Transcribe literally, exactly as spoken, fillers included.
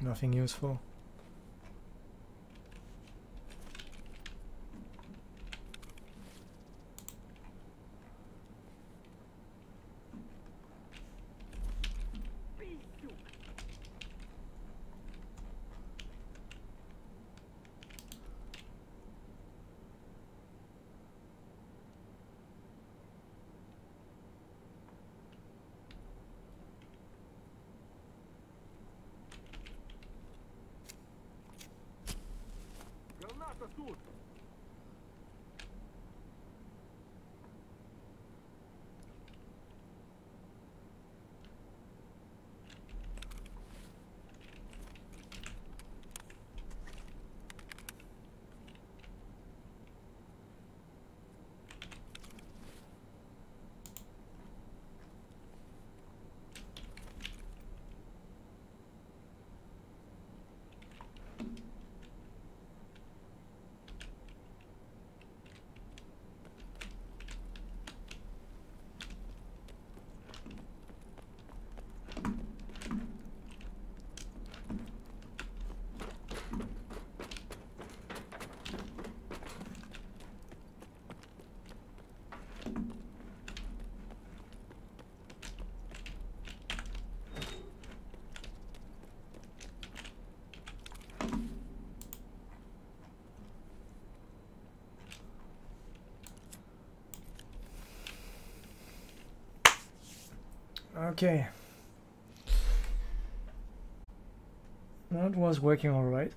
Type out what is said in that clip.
Nothing useful. Okay, that was working all right.